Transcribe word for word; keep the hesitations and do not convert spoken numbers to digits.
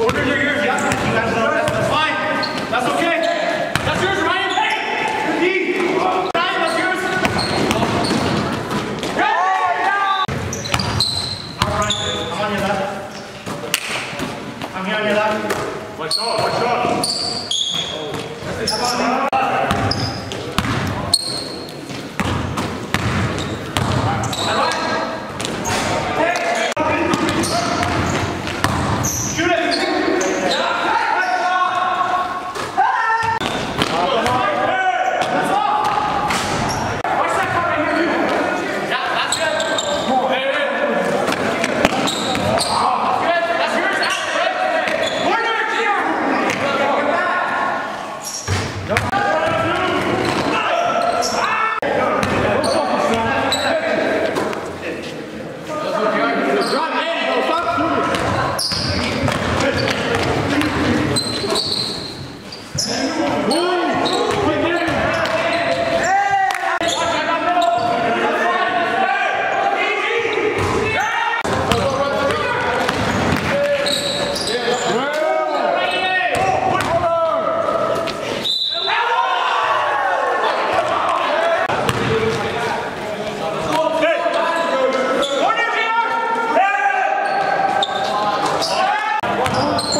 Orders are yours, yeah? You guys know that. That's fine. That's okay. That's yours, Ryan. Hey! Ryan, that's yours. Hey! All right, I'm on your left. I'm here on your left. Watch out, watch out. Come on, man. What?